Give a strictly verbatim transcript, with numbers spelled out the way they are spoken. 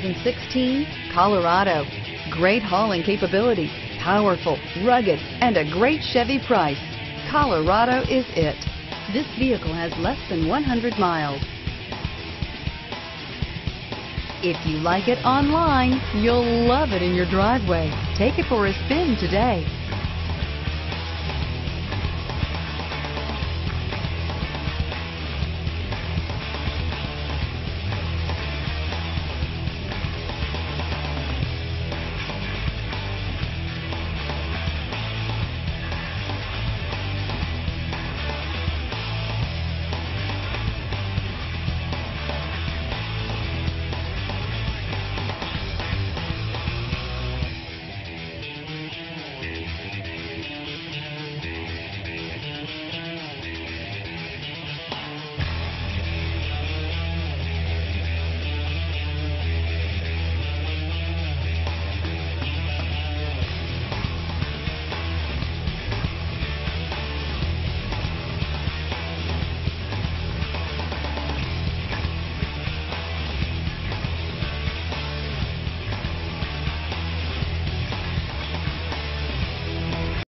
two thousand sixteen Colorado. Great hauling capability, powerful, rugged, and a great Chevy price. Colorado is it. This vehicle has less than one hundred miles. If you like it online, you'll love it in your driveway. Take it for a spin today.